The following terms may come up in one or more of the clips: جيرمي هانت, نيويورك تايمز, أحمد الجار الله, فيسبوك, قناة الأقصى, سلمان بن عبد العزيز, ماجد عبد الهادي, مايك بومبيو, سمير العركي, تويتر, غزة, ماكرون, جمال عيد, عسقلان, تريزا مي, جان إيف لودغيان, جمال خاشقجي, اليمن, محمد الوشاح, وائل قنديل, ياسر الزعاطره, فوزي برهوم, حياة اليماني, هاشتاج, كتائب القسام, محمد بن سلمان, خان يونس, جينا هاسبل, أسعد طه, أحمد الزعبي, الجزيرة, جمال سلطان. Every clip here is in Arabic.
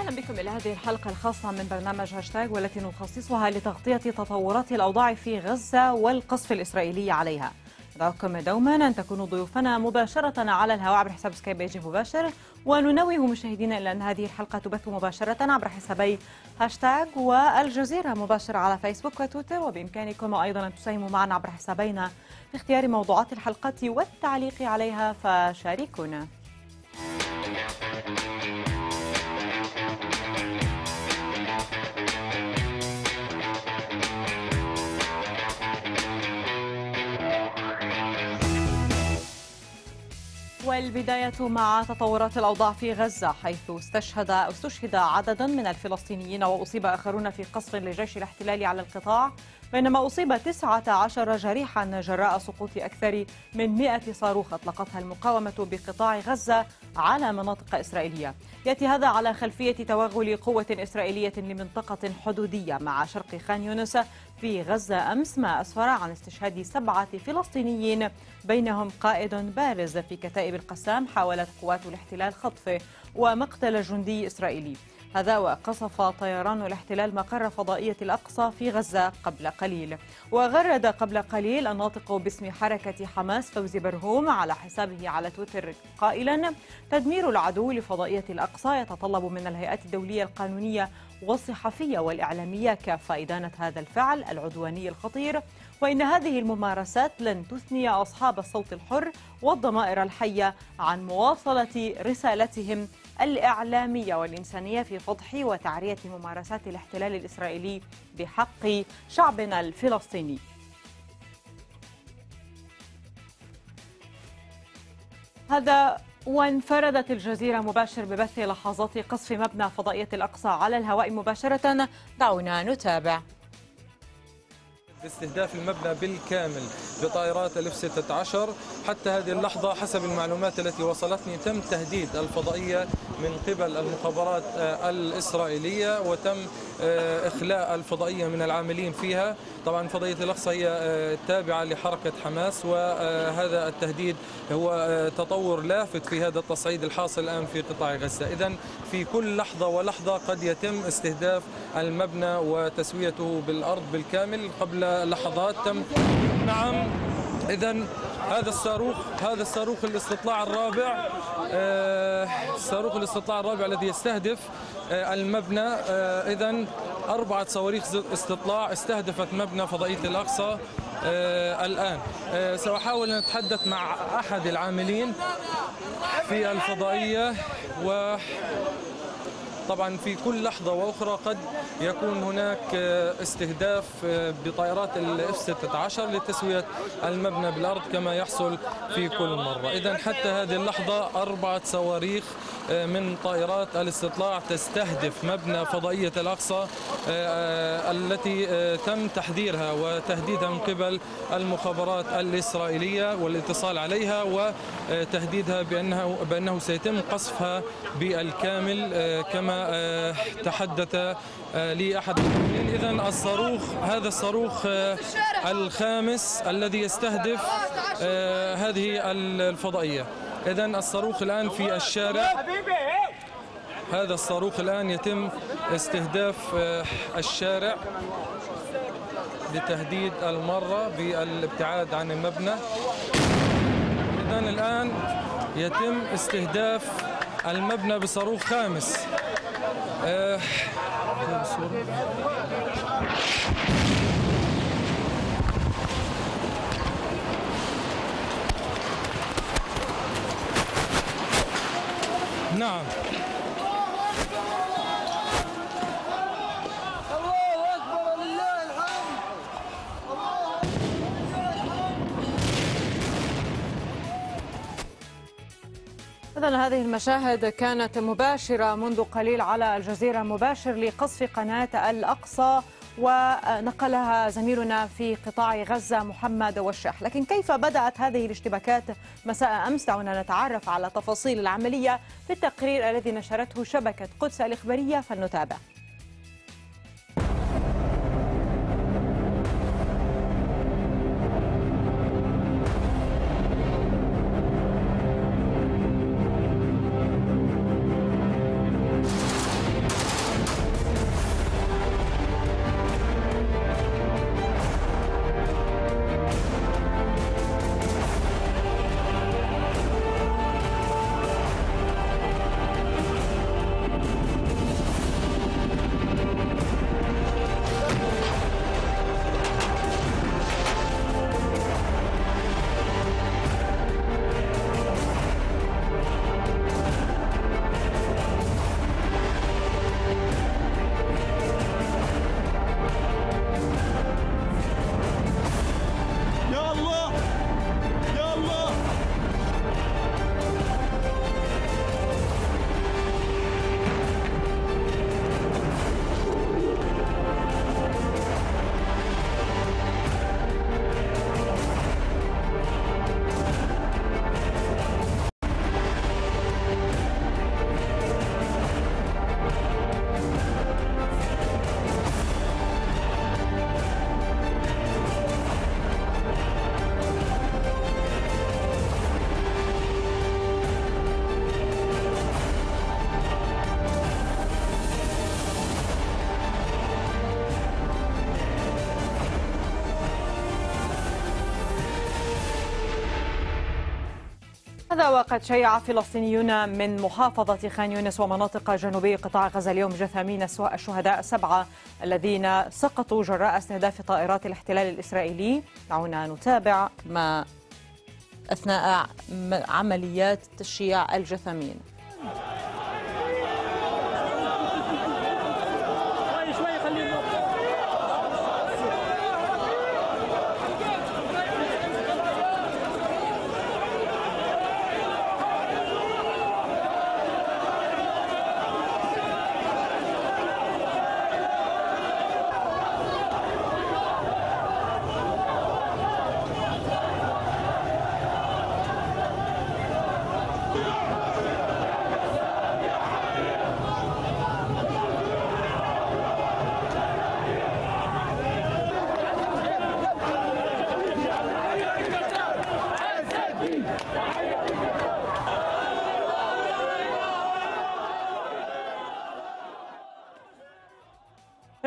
أهلا بكم إلى هذه الحلقة الخاصة من برنامج هاشتاج، والتي نخصصها لتغطية تطورات الأوضاع في غزة والقصف الإسرائيلي عليها. ندعوكم دوما أن تكونوا ضيوفنا مباشرة على الهواء عبر حساب سكايب بيجي مباشر، وننوه مشاهدينا إلى أن هذه الحلقة تبث مباشرة عبر حسابي هاشتاج والجزيرة مباشرة على فيسبوك وتويتر، وبإمكانكم أيضا أن تساهموا معنا عبر حسابينا في اختيار موضوعات الحلقة والتعليق عليها، فشاركونا. والبداية مع تطورات الأوضاع في غزة، حيث استشهد عدد من الفلسطينيين وأصيب آخرون في قصف لجيش الاحتلال على القطاع، بينما أصيب 19 جريحا جراء سقوط أكثر من 100 صاروخ أطلقتها المقاومة بقطاع غزة على مناطق إسرائيلية. يأتي هذا على خلفية توغل قوة إسرائيلية لمنطقة حدودية مع شرق خان يونس في غزة أمس، ما أسفر عن استشهاد 7 فلسطينيين بينهم قائد بارز. في كتائب القسام حاولت قوات الاحتلال خطفه ومقتل جندي إسرائيلي. هذا وقصف طيران الاحتلال مقر فضائية الأقصى في غزة قبل قليل. وغرد قبل قليل الناطق باسم حركة حماس فوزي برهوم على حسابه على تويتر قائلا: تدمير العدو لفضائية الأقصى يتطلب من الهيئات الدولية القانونية والصحفية والإعلامية كافة إدانة هذا الفعل العدواني الخطير، وإن هذه الممارسات لن تثني أصحاب الصوت الحر والضمائر الحية عن مواصلة رسالتهم الإعلامية والإنسانية في فضح وتعرية ممارسات الاحتلال الإسرائيلي بحق شعبنا الفلسطيني. هذا وانفردت الجزيرة مباشر ببث لحظات قصف مبنى فضائية الأقصى على الهواء مباشرة، دعونا نتابع. باستهداف المبنى بالكامل بطائرات الاف 16 حتى هذه اللحظة، حسب المعلومات التي وصلتني تم تهديد الفضائية من قبل المخابرات الإسرائيلية، وتم إخلاء الفضائية من العاملين فيها. طبعا فضائية الأقصى هي تابعة لحركة حماس، وهذا التهديد هو تطور لافت في هذا التصعيد الحاصل الآن في قطاع غزة. إذن في كل لحظة ولحظة قد يتم استهداف المبنى وتسويته بالأرض بالكامل. قبل لحظات تم نعم. إذن هذا الصاروخ الاستطلاع الرابع، صاروخ الاستطلاع الرابع الذي يستهدف المبنى. إذن 4 صواريخ استطلاع استهدفت مبنى فضائية الأقصى الآن. سأحاول أن أتحدث مع أحد العاملين في الفضائية، وطبعا في كل لحظة وأخرى قد يكون هناك استهداف بطائرات الاف 16 لتسوية المبنى بالأرض كما يحصل في كل مرة. إذن حتى هذه اللحظة 4 صواريخ من طائرات الاستطلاع تستهدف مبنى فضائية الأقصى التي تم تحذيرها وتهديدها من قبل المخابرات الإسرائيلية والاتصال عليها وتهديدها بأنه سيتم قصفها بالكامل كما تحدث لي أحد. إذن هذا الصاروخ الخامس الذي يستهدف هذه الفضائية. إذن الصاروخ الآن في الشارع، هذا الصاروخ الآن يتم استهداف الشارع لتهديد المرة بالابتعاد عن المبنى. إذن الآن يتم استهداف المبنى بصاروخ خامس. نعم. الله أكبر ولله الحمد. الله أكبر ولله الحمد. إذن هذه المشاهد كانت مباشرة منذ قليل على الجزيرة مباشر لقصف قناة الأقصى، ونقلها زميلنا في قطاع غزة محمد الوشاح. لكن كيف بدأت هذه الاشتباكات مساء أمس؟ دعونا نتعرف على تفاصيل العملية في التقرير الذي نشرته شبكة قدس الإخبارية، فلنتابع. هذا وقد شيع فلسطينيون من محافظة خان يونس ومناطق جنوبي قطاع غزة اليوم جثامين الشهداء السبعة الذين سقطوا جراء استهداف طائرات الاحتلال الإسرائيلي. دعونا نتابع ما أثناء عمليات تشييع الجثامين.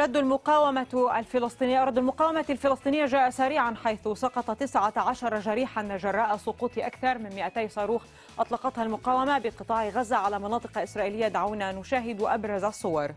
أرض المقاومة الفلسطينية جاء سريعا حيث سقط 19 جريحا جراء سقوط أكثر من 200 صاروخ أطلقتها المقاومة بقطاع غزة على مناطق إسرائيلية. دعونا نشاهد أبرز الصور.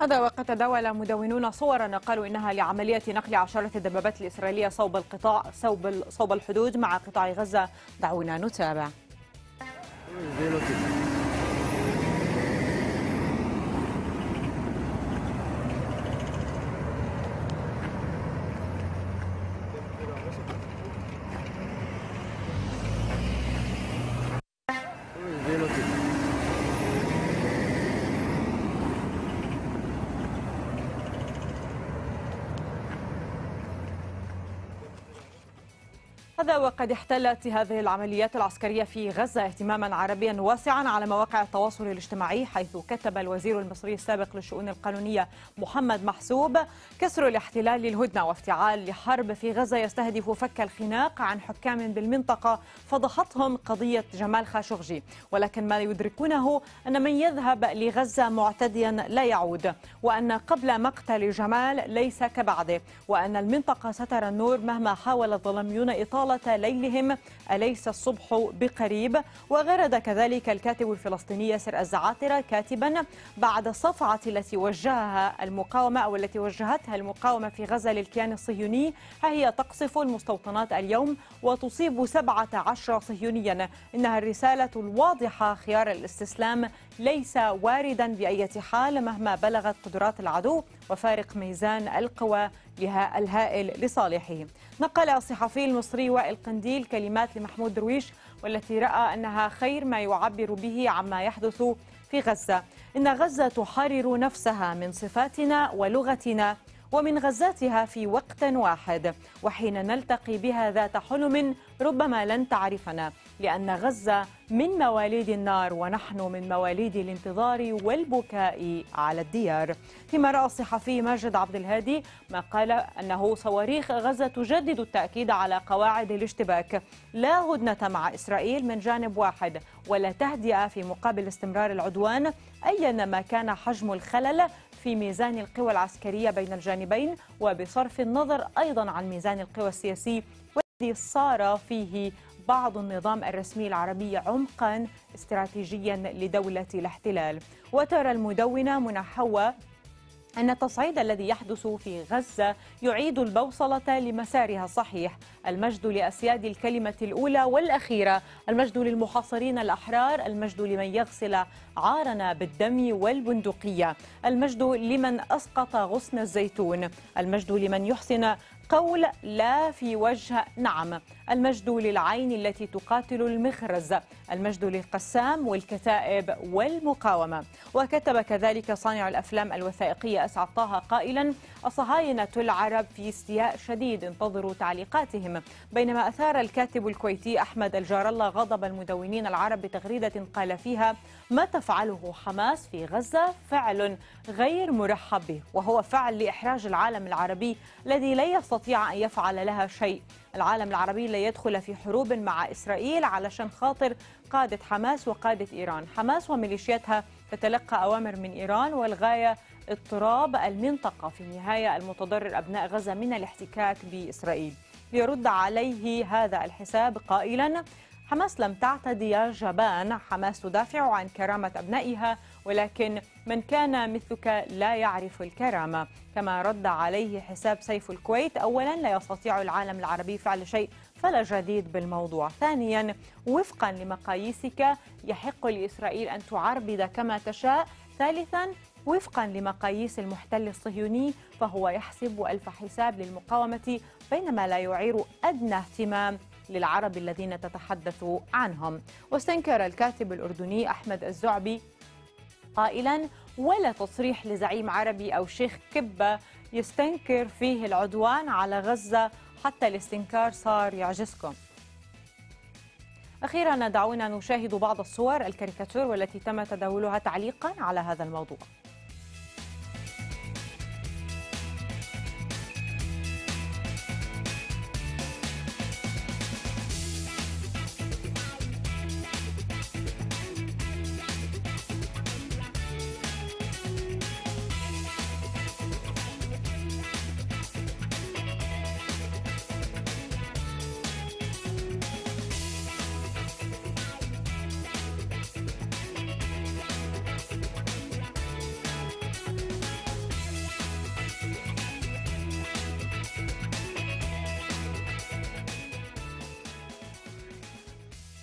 هذا وقد تداول مدونون صورا قالوا إنها لعملية نقل عشرة الدبابات الإسرائيلية صوب القطاع صوب الحدود مع قطاع غزة. دعونا نتابع. وقد احتلت هذه العمليات العسكرية في غزة اهتماما عربيا واسعا على مواقع التواصل الاجتماعي، حيث كتب الوزير المصري السابق للشؤون القانونية محمد محسوب: كسر الاحتلال للهدنة وافتعال لحرب في غزة يستهدف فك الخناق عن حكام بالمنطقة فضحتهم قضية جمال خاشقجي، ولكن ما يدركونه أن من يذهب لغزة معتديا لا يعود، وأن قبل مقتل جمال ليس كبعده، وأن المنطقة سترى النور مهما حاول الظلميون إطالة ليلهم، أليس الصبح بقريب؟ وغرد كذلك الكاتب الفلسطيني ياسر الزعاطره كاتبا: بعد الصفعة التي وجهها المقاومة أو التي وجهتها المقاومة في غزة للكيان الصهيوني، ها هي تقصف المستوطنات اليوم وتصيب 17 صهيونيا. إنها الرسالة الواضحة، خيار الاستسلام ليس واردا بأي حال مهما بلغت قدرات العدو وفارق ميزان القوى الهائل لصالحه. نقل الصحفي المصري وائل قنديل كلمات لمحمود درويش والتي رأى أنها خير ما يعبر به عما يحدث في غزة: إن غزة تحرر نفسها من صفاتنا ولغتنا ومن غزاتها في وقت واحد، وحين نلتقي بها ذات حلم ربما لن تعرفنا، لأن غزة من مواليد النار ونحن من مواليد الانتظار والبكاء على الديار. فيما رأى الصحفي ماجد عبد الهادي ما قال أنه صواريخ غزة تجدد التأكيد على قواعد الاشتباك، لا هدنة مع إسرائيل من جانب واحد ولا تهدئة في مقابل استمرار العدوان أيا ما كان حجم الخلل في ميزان القوى العسكرية بين الجانبين، وبصرف النظر أيضا عن ميزان القوى السياسي والذي صار فيه بعض النظام الرسمي العربي عمقا استراتيجيا لدولة الاحتلال. وترى المدونة منى حوى أن التصعيد الذي يحدث في غزة يعيد البوصلة لمسارها الصحيح، المجد لأسياد الكلمة الأولى والأخيرة، المجد للمحاصرين الأحرار، المجد لمن يغسل عارنا بالدم والبندقية، المجد لمن أسقط غصن الزيتون، المجد لمن يحسن قول لا في وجه نعم، المجد للعين التي تقاتل المخرز، المجد للقسام والكتائب والمقاومة. وكتب كذلك صانع الأفلام الوثائقية أسعد طه قائلا: الصهاينة العرب في استياء شديد، انتظروا تعليقاتهم. بينما أثار الكاتب الكويتي أحمد الجار الله غضب المدونين العرب بتغريدة قال فيها: ما تفعله حماس في غزة فعل غير مرحب به، وهو فعل لإحراج العالم العربي الذي لا يستطيع أن يفعل لها شيء. العالم العربي لا يدخل في حروب مع إسرائيل علشان خاطر قادة حماس وقادة إيران. حماس وميليشياتها تتلقى أوامر من إيران، والغاية اضطراب المنطقة، في النهاية المتضرر أبناء غزة من الاحتكاك بإسرائيل. ليرد عليه هذا الحساب قائلا: حماس لم تعتدي يا جبان، حماس تدافع عن كرامة أبنائها، ولكن من كان مثلك لا يعرف الكرامة. كما رد عليه حساب سيف الكويت: أولا لا يستطيع العالم العربي فعل شيء فلا جديد بالموضوع، ثانيا وفقا لمقاييسك يحق لإسرائيل أن تعربد كما تشاء، ثالثا وفقا لمقاييس المحتل الصهيوني فهو يحسب ألف حساب للمقاومة، بينما لا يعير أدنى اهتمام للعرب الذين تتحدث عنهم. واستنكر الكاتب الأردني أحمد الزعبي قائلا: ولا تصريح لزعيم عربي أو شيخ كبة يستنكر فيه العدوان على غزة، حتى الاستنكار صار يعجزكم. أخيرا دعونا نشاهد بعض الصور الكاريكاتور والتي تم تداولها تعليقا على هذا الموضوع.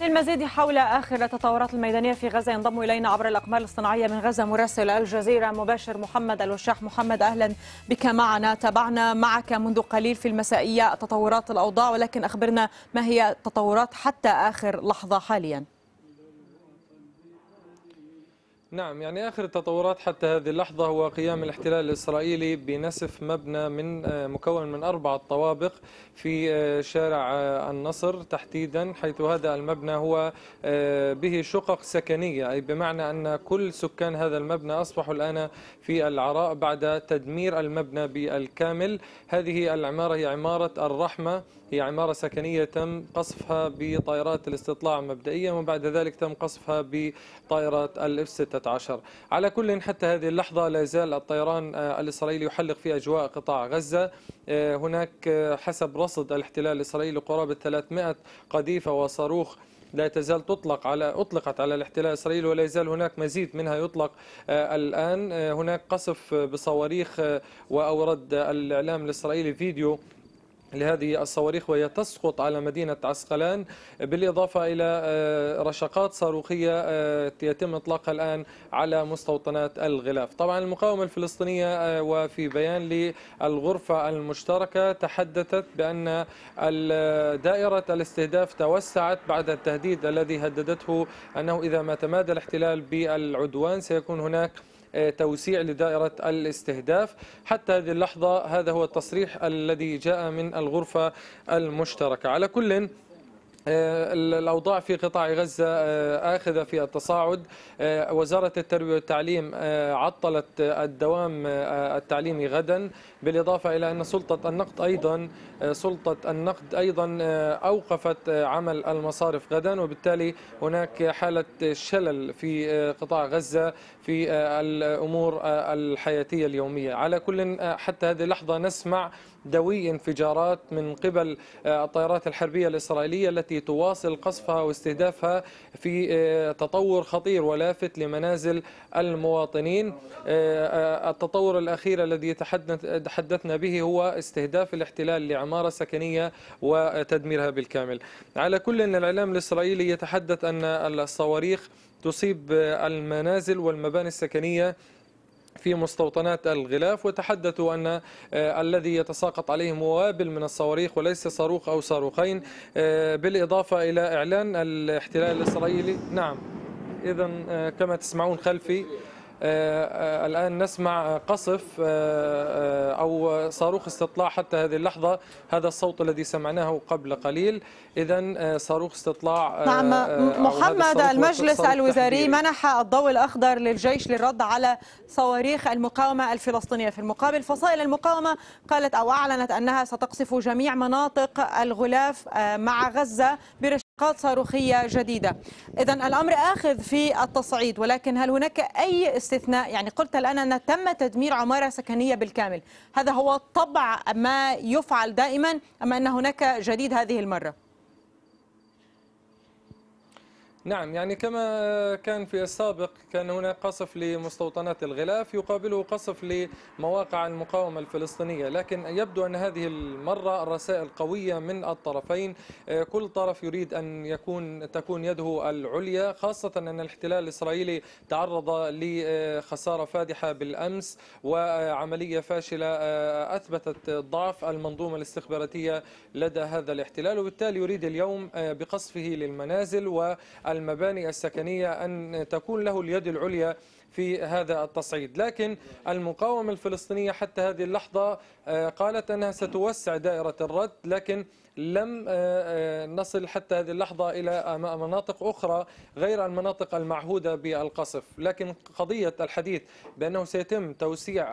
للمزيد حول آخر التطورات الميدانية في غزة ينضم إلينا عبر الأقمار الاصطناعية من غزة مراسل الجزيرة مباشر محمد الوشاح. محمد أهلا بك معنا، تابعنا معك منذ قليل في المسائية تطورات الأوضاع، ولكن أخبرنا ما هي التطورات حتى آخر لحظة حاليا؟ نعم، يعني آخر التطورات حتى هذه اللحظة هو قيام الاحتلال الإسرائيلي بنسف مبنى مكون من 4 طوابق في شارع النصر تحديدا، حيث هذا المبنى هو به شقق سكنية، أي بمعنى أن كل سكان هذا المبنى أصبحوا الآن في العراء بعد تدمير المبنى بالكامل. هذه العمارة هي عمارة الرحمة، هي عمارة سكنية تم قصفها بطائرات الاستطلاع مبدئيا، وبعد ذلك تم قصفها بطائرات الF-16. على كل حتى هذه اللحظة لا يزال الطيران الإسرائيلي يحلق في أجواء قطاع غزة. هناك حسب رصد الاحتلال الإسرائيلي قرابة 300 قذيفة وصاروخ لا تزال أطلقت على الاحتلال الإسرائيلي، ولا يزال هناك مزيد منها يطلق الآن. هناك قصف بصواريخ، وأورد الإعلام الإسرائيلي فيديو لهذه الصواريخ وهي تسقط على مدينة عسقلان، بالإضافة إلى رشقات صاروخية يتم إطلاقها الآن على مستوطنات الغلاف. طبعا المقاومة الفلسطينية وفي بيان للغرفة المشتركة تحدثت بأن دائرة الاستهداف توسعت بعد التهديد الذي هددته أنه إذا ما تمادى الاحتلال بالعدوان سيكون هناك توسيع لدائرة الاستهداف. حتى هذه اللحظة هذا هو التصريح الذي جاء من الغرفة المشتركة. على كل، الأوضاع في قطاع غزة آخذة في التصاعد. وزارة التربية والتعليم عطلت الدوام التعليمي غدا، بالإضافة إلى أن سلطة النقد أيضا أوقفت عمل المصارف غدا، وبالتالي هناك حالة شلل في قطاع غزة في الأمور الحياتية اليومية. على كل، حتى هذه اللحظة نسمع دوي انفجارات من قبل الطائرات الحربية الإسرائيلية التي تواصل قصفها واستهدافها في تطور خطير ولافت لمنازل المواطنين. التطور الأخير الذي تحدثنا به هو استهداف الاحتلال لعمارة سكنية وتدميرها بالكامل. على كل، الإعلام الإسرائيلي يتحدث أن الصواريخ تصيب المنازل والمباني السكنية في مستوطنات الغلاف، وتحدثوا أن الذي يتساقط عليهم هو وابل من الصواريخ وليس صاروخ أو صاروخين، بالإضافة إلى إعلان الاحتلال الإسرائيلي. نعم، إذن كما تسمعون خلفي الآن نسمع قصف أو صاروخ استطلاع حتى هذه اللحظة. هذا الصوت الذي سمعناه قبل قليل إذن صاروخ استطلاع. نعم محمد، المجلس الوزاري منح الضوء الأخضر للجيش للرد على صواريخ المقاومة الفلسطينية. في المقابل فصائل المقاومة قالت أو أعلنت أنها ستقصف جميع مناطق الغلاف مع غزة برشقات صاروخية جديدة. إذن الأمر آخذ في التصعيد، ولكن هل هناك أي استثناء؟ يعني قلت الآن أن تم تدمير عمارة سكنية بالكامل، هذا هو طبع ما يفعل دائما، أما أن هناك جديد هذه المرة؟ نعم، يعني كما كان في السابق كان هناك قصف لمستوطنات الغلاف يقابله قصف لمواقع المقاومة الفلسطينية، لكن يبدو أن هذه المرة الرسائل قوية من الطرفين، كل طرف يريد أن تكون يده العليا، خاصة أن الاحتلال الإسرائيلي تعرض لخسارة فادحة بالأمس وعملية فاشلة أثبتت ضعف المنظومة الاستخباراتية لدى هذا الاحتلال، وبالتالي يريد اليوم بقصفه للمنازل و المباني السكنية أن تكون له اليد العليا في هذا التصعيد. لكن المقاومة الفلسطينية حتى هذه اللحظة قالت أنها ستوسع دائرة الرد، لكن لم نصل حتى هذه اللحظة إلى مناطق أخرى غير المناطق المعهودة بالقصف. لكن قضية الحديث بأنه سيتم توسيع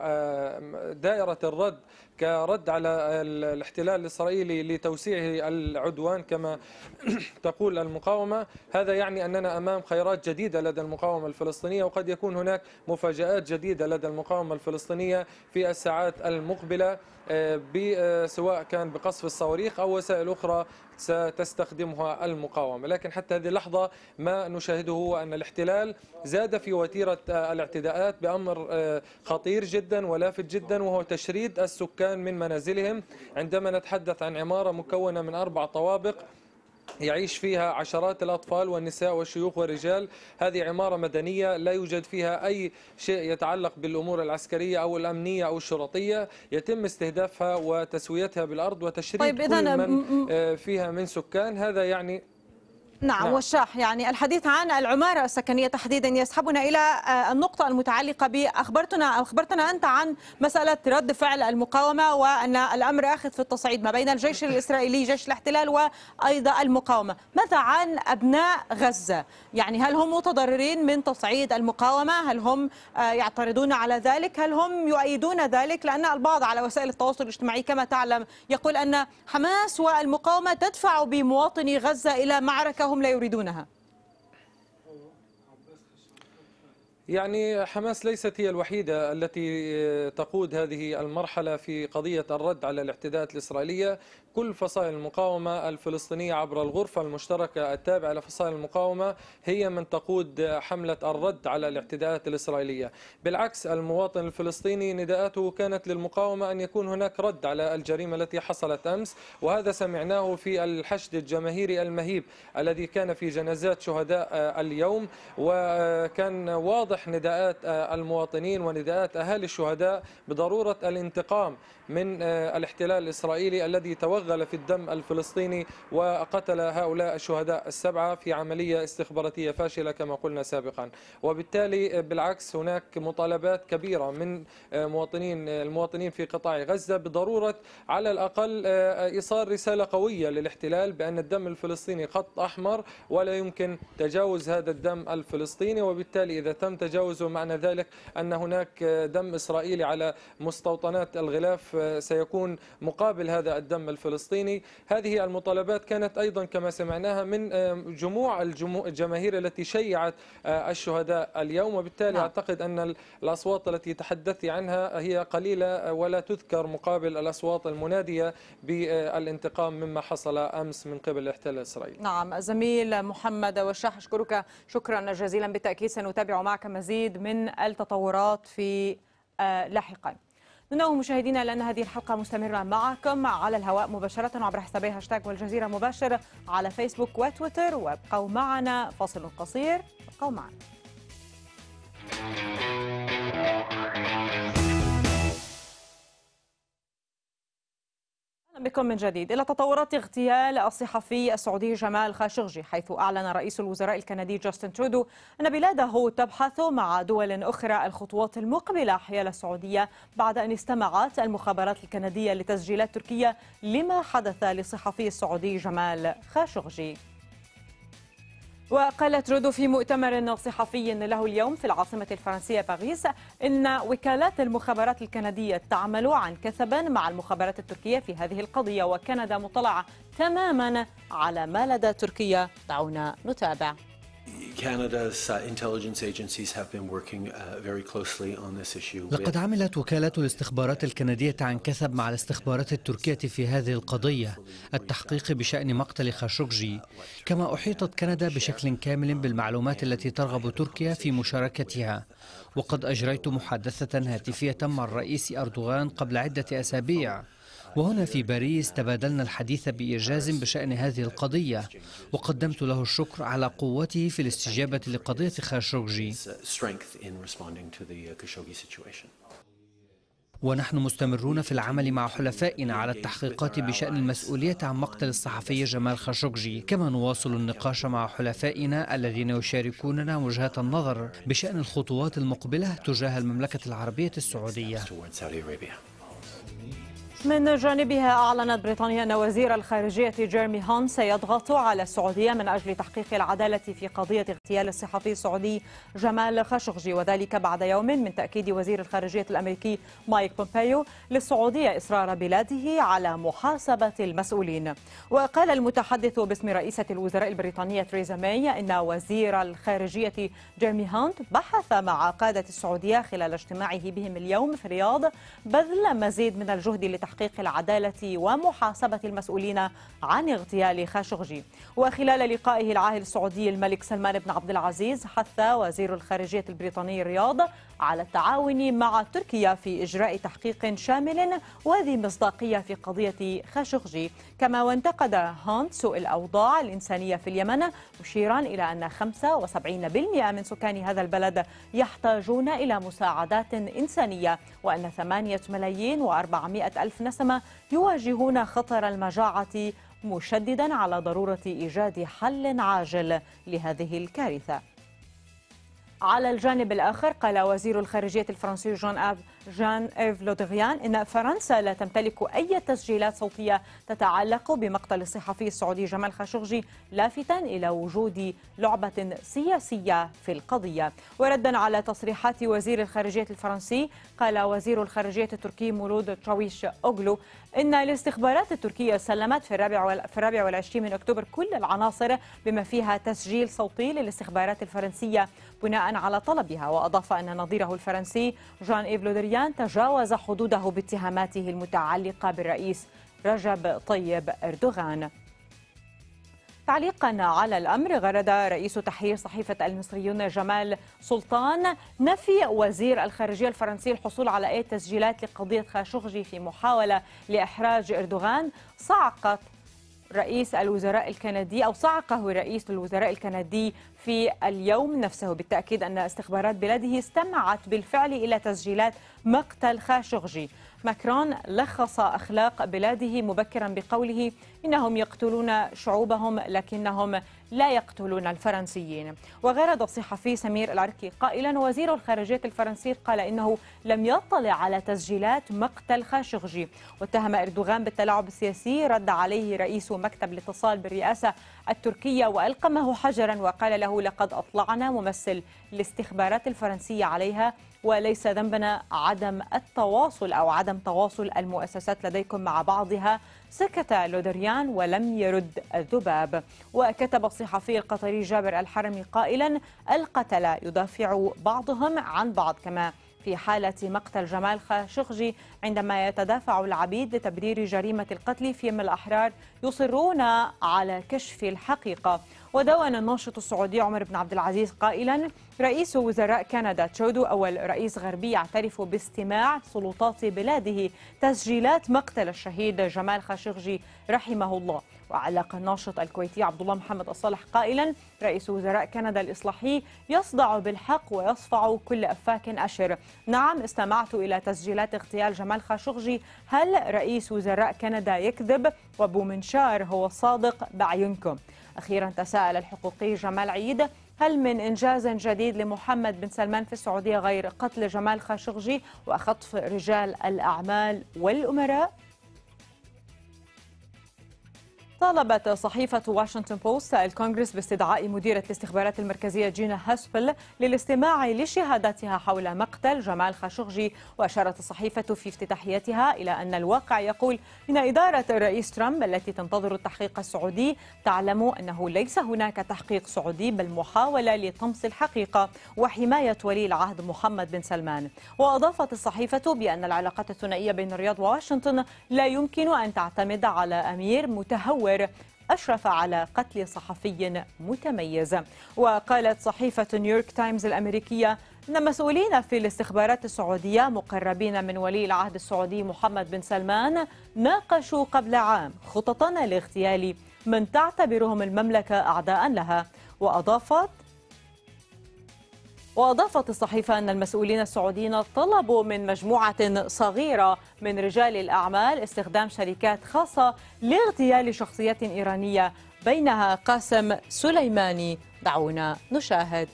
دائرة الرد كرد على الاحتلال الإسرائيلي لتوسيعه العدوان كما تقول المقاومة، هذا يعني أننا أمام خيارات جديدة لدى المقاومة الفلسطينية، وقد يكون هناك مفاجآت جديدة لدى المقاومة الفلسطينية في الساعات المقبلة، سواء كان بقصف الصواريخ أو وسائل أخرى ستستخدمها المقاومة. لكن حتى هذه اللحظة ما نشاهده هو أن الاحتلال زاد في وتيرة الاعتداءات بأمر خطير جدا ولافت جدا، وهو تشريد السكان من منازلهم. عندما نتحدث عن عمارة مكونة من 4 طوابق يعيش فيها عشرات الأطفال والنساء والشيوخ والرجال، هذه عمارة مدنية لا يوجد فيها أي شيء يتعلق بالأمور العسكرية أو الأمنية أو الشرطية، يتم استهدافها وتسويتها بالأرض وتشريد كل من فيها من سكان. هذا يعني نعم وشاح، يعني الحديث عن العمارة السكنية تحديدا يسحبنا إلى النقطة المتعلقة أخبرتنا أنت عن مسألة رد فعل المقاومة، وأن الأمر آخذ في التصعيد ما بين الجيش الإسرائيلي جيش الاحتلال وأيضا المقاومة. ماذا عن أبناء غزة؟ يعني هل هم متضررين من تصعيد المقاومة؟ هل هم يعترضون على ذلك؟ هل هم يؤيدون ذلك؟ لأن البعض على وسائل التواصل الاجتماعي كما تعلم يقول أن حماس والمقاومة تدفع بمواطني غزة إلى معركة هم لا يريدونها. يعني حماس ليست هي الوحيدة التي تقود هذه المرحلة في قضية الرد على الاعتداءات الإسرائيلية. كل فصائل المقاومة الفلسطينية عبر الغرفة المشتركة التابعة لفصائل المقاومة هي من تقود حملة الرد على الاعتداءات الإسرائيلية. بالعكس، المواطن الفلسطيني نداءاته كانت للمقاومة أن يكون هناك رد على الجريمة التي حصلت أمس، وهذا سمعناه في الحشد الجماهيري المهيب الذي كان في جنازات شهداء اليوم، وكان واضح واضح نداءات المواطنين ونداءات أهالي الشهداء بضرورة الانتقام من الاحتلال الإسرائيلي الذي توغل في الدم الفلسطيني وقتل هؤلاء الشهداء السبعة في عملية استخباراتية فاشلة كما قلنا سابقا. وبالتالي بالعكس هناك مطالبات كبيرة من المواطنين في قطاع غزة بضرورة على الأقل إيصال رسالة قوية للاحتلال بأن الدم الفلسطيني خط أحمر ولا يمكن تجاوز هذا الدم الفلسطيني، وبالتالي إذا تم تجاوزه معنى ذلك أن هناك دم إسرائيلي على مستوطنات الغلاف سيكون مقابل هذا الدم الفلسطيني. هذه المطالبات كانت أيضا كما سمعناها من جموع الجماهير التي شيعت الشهداء اليوم، وبالتالي أعتقد أن الأصوات التي تحدثت عنها هي قليلة ولا تذكر مقابل الأصوات المنادية بالانتقام مما حصل أمس من قبل الاحتلال الإسرائيلي. نعم زميل محمد الوشاح، أشكرك شكرا جزيلا، بالتأكيد سنتابع معك مزيد من التطورات في لاحقا. ننوه مشاهدينا لأن هذه الحلقة مستمرة معكم على الهواء مباشرة عبر حسابي هاشتاج والجزيرة مباشر على فيسبوك وتويتر، وابقوا معنا فاصل قصير، ابقوا معنا. أهلا بكم من جديد. إلى تطورات اغتيال الصحفي السعودي جمال خاشقجي، حيث أعلن رئيس الوزراء الكندي جاستن ترودو أن بلاده تبحث مع دول أخرى الخطوات المقبلة حيال السعودية، بعد أن استمعت المخابرات الكندية لتسجيلات تركية لما حدث للصحفي السعودي جمال خاشقجي. وقال ترودو في مؤتمر صحفي له اليوم في العاصمة الفرنسية باريس إن وكالات المخابرات الكندية تعمل عنكثبا مع المخابرات التركية في هذه القضية، وكندا مطلعة تماما على ما لدى تركيا. دعونا نتابع. لقد عملت وكالات الاستخبارات الكندية عن كثب مع الاستخبارات التركية في هذه القضية، التحقيق بشأن مقتل خاشقجي. كما أحيطت كندا بشكل كامل بالمعلومات التي ترغب تركيا في مشاركتها. وقد أجريت محادثة هاتفية مع الرئيس أردوغان قبل عدة أسابيع، وهنا في باريس تبادلنا الحديث بإيجاز بشأن هذه القضية، وقدمت له الشكر على قوته في الاستجابة لقضية خاشقجي. ونحن مستمرون في العمل مع حلفائنا على التحقيقات بشأن المسؤولية عن مقتل الصحفي جمال خاشقجي، كما نواصل النقاش مع حلفائنا الذين يشاركوننا وجهات النظر بشأن الخطوات المقبلة تجاه المملكة العربية السعودية. من جانبها أعلنت بريطانيا أن وزير الخارجية جيرمي هانت سيضغط على السعودية من أجل تحقيق العدالة في قضية اغتيال الصحفي السعودي جمال خاشقجي، وذلك بعد يوم من تأكيد وزير الخارجية الأمريكي مايك بومبيو للسعودية إصرار بلاده على محاسبة المسؤولين. وقال المتحدث باسم رئيسة الوزراء البريطانية تريزا مي إن وزير الخارجية جيرمي هانت بحث مع قادة السعودية خلال اجتماعه بهم اليوم في الرياض بذل مزيد من الجهد لتحقيق العدالة ومحاسبة المسؤولين عن اغتيال خاشقجي. وخلال لقائه العاهل السعودي الملك سلمان بن عبد العزيز، حث وزير الخارجية البريطاني الرياض على التعاون مع تركيا في إجراء تحقيق شامل وذي مصداقية في قضية خاشقجي. كما وانتقد هانت سوء الأوضاع الإنسانية في اليمن، مشيرا إلى أن 75% من سكان هذا البلد يحتاجون إلى مساعدات إنسانية، وأن 8,400,000 نسمة يواجهون خطر المجاعة، مشددا على ضرورة إيجاد حل عاجل لهذه الكارثة. على الجانب الآخر، قال وزير الخارجية الفرنسي جان إيف لودغيان إن فرنسا لا تمتلك أي تسجيلات صوتية تتعلق بمقتل الصحفي السعودي جمال خاشقجي، لافتا إلى وجود لعبة سياسية في القضية. وردا على تصريحات وزير الخارجية الفرنسي، قال وزير الخارجية التركي مولود تشويش أوغلو إن الاستخبارات التركية سلمت في 24 أكتوبر كل العناصر بما فيها تسجيل صوتي للاستخبارات الفرنسية بناء على طلبها. وأضاف أن نظيره الفرنسي جان إيف لودغيان تجاوز حدوده باتهاماته المتعلقة بالرئيس رجب طيب أردوغان. تعليقا على الأمر، غرد رئيس تحرير صحيفة المصريون جمال سلطان نفي وزير الخارجية الفرنسي الحصول على أي تسجيلات لقضية خاشقجي في محاولة لإحراج أردوغان صعقت رئيس الوزراء الكندي أو صعقه رئيس الوزراء الكندي في اليوم نفسه بالتأكيد أن استخبارات بلاده استمعت بالفعل إلى تسجيلات مقتل خاشقجي. ماكرون لخص أخلاق بلاده مبكرا بقوله إنهم يقتلون شعوبهم لكنهم لا يقتلون الفرنسيين. وغرد الصحفي سمير العركي قائلا وزير الخارجية الفرنسي قال إنه لم يطلع على تسجيلات مقتل خاشقجي. واتهم أردوغان بالتلاعب السياسي، رد عليه رئيس مكتب الاتصال بالرئاسة التركية وألقمه حجرا وقال له لقد أطلعنا ممثل الاستخبارات الفرنسية عليها وليس ذنبنا عدم التواصل أو عدم تواصل المؤسسات لديكم مع بعضها. سكت لودغيان ولم يرد الذباب. وكتب الصحفي القطري جابر الحرمي قائلا القتلى يدافع بعضهم عن بعض كما في حالة مقتل جمال خاشقجي عندما يتدافع العبيد لتبرير جريمة القتل فيما الأحرار يصرون على كشف الحقيقة. ودون الناشط السعودي عمر بن عبد العزيز قائلا رئيس وزراء كندا ترودو أول رئيس غربي يعترف باستماع سلطات بلاده تسجيلات مقتل الشهيد جمال خاشقجي رحمه الله. وعلق الناشط الكويتي عبد الله محمد الصالح قائلا رئيس وزراء كندا الإصلاحي يصدع بالحق ويصفع كل أفاك أشر. نعم استمعت إلى تسجيلات اغتيال جمال خاشقجي، هل رئيس وزراء كندا يكذب وبومنشار هو الصادق بعينكم؟ أخيرا تساءل الحقوقي جمال عيد هل من إنجاز جديد لمحمد بن سلمان في السعودية غير قتل جمال خاشقجي وخطف رجال الأعمال والأمراء؟ طالبت صحيفة واشنطن بوست الكونغرس باستدعاء مديرة الاستخبارات المركزية جينا هاسبل للاستماع لشهادتها حول مقتل جمال خاشقجي. وأشارت الصحيفة في افتتاحيتها إلى أن الواقع يقول إن إدارة الرئيس ترامب التي تنتظر التحقيق السعودي تعلم أنه ليس هناك تحقيق سعودي بل محاولة لطمس الحقيقة وحماية ولي العهد محمد بن سلمان. وأضافت الصحيفة بأن العلاقات الثنائية بين الرياض وواشنطن لا يمكن أن تعتمد على أمير متهور أشرف على قتل صحفي متميز. وقالت صحيفة نيويورك تايمز الأمريكية أن مسؤولين في الاستخبارات السعودية مقربين من ولي العهد السعودي محمد بن سلمان ناقشوا قبل عام خططا لاغتيال من تعتبرهم المملكة أعداء لها. وأضافت الصحيفة أن المسؤولين السعوديين طلبوا من مجموعة صغيرة من رجال الأعمال استخدام شركات خاصة لاغتيال شخصية إيرانية بينها قاسم سليماني. دعونا نشاهد.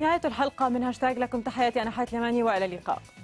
نهاية الحلقة من هاشتاج، لكم تحياتي أنا حياة اليماني وإلى اللقاء.